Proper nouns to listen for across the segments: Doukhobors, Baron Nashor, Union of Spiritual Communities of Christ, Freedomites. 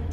Red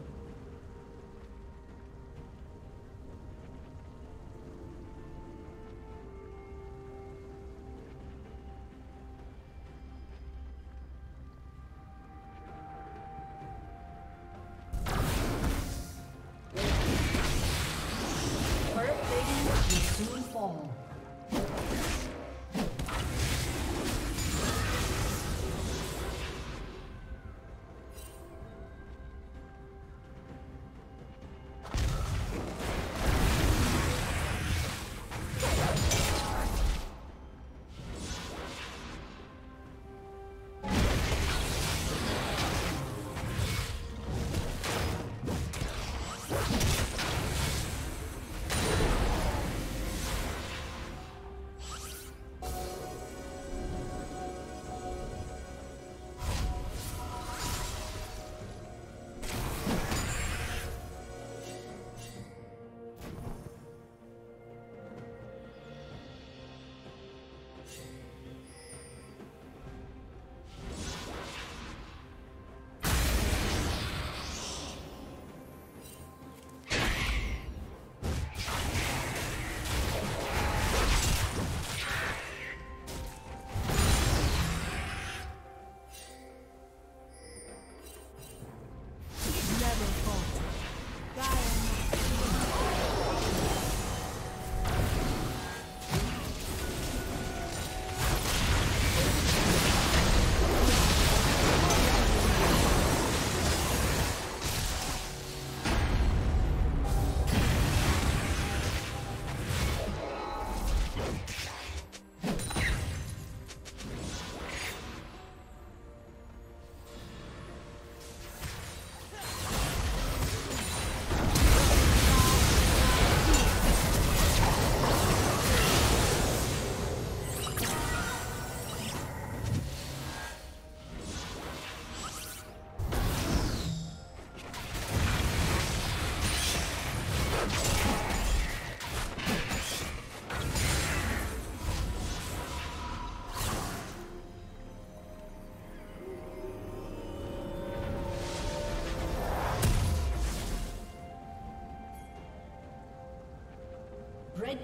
Red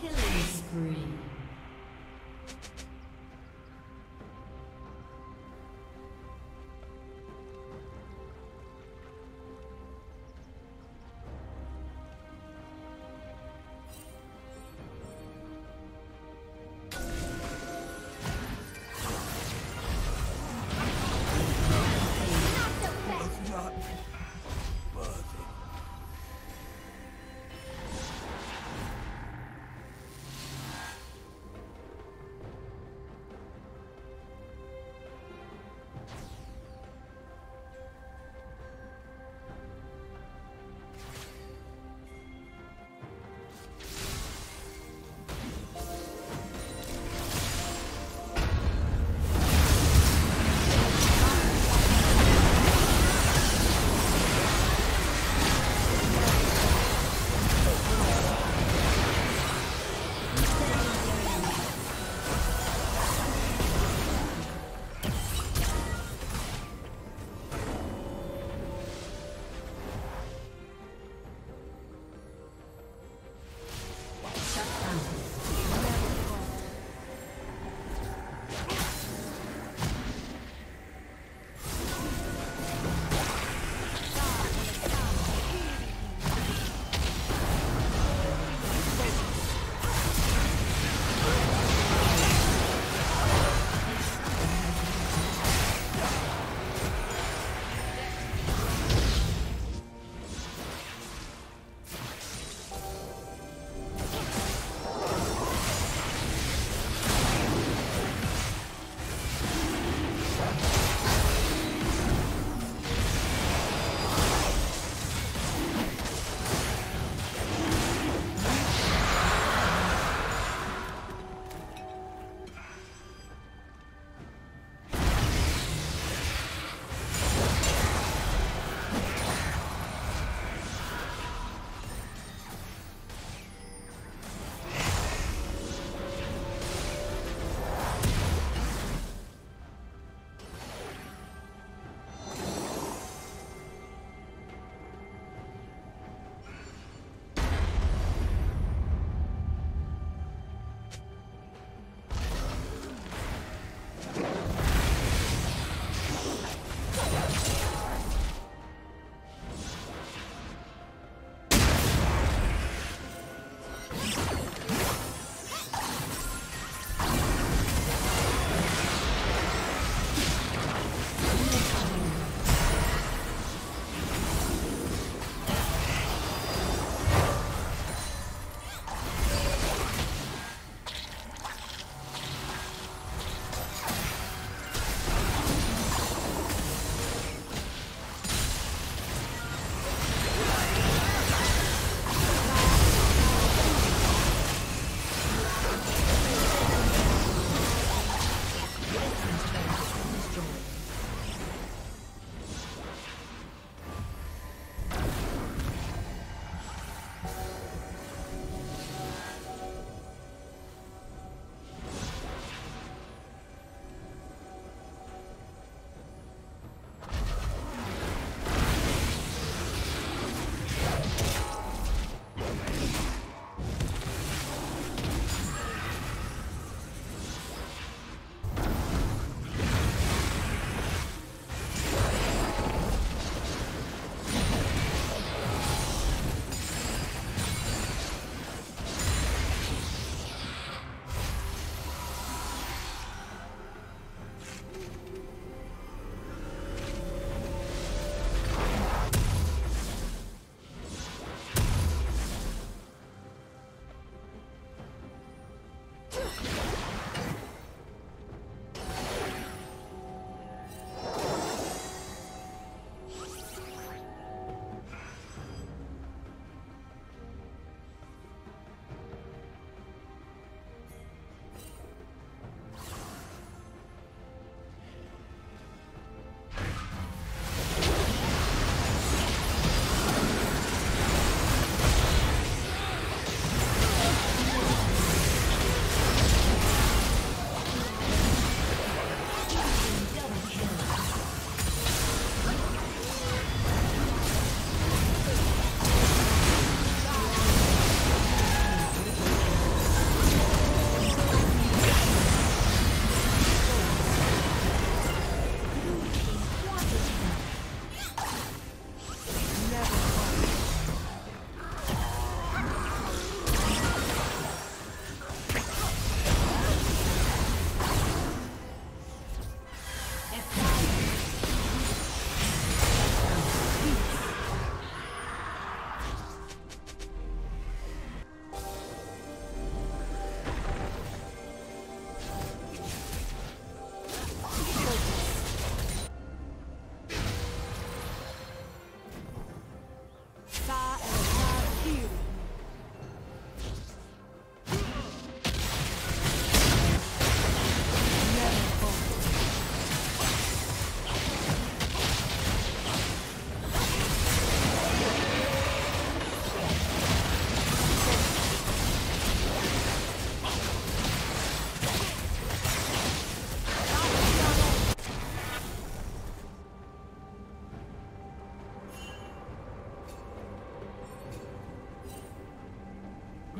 Killing spree.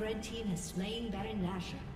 Red team has slain Baron Nashor.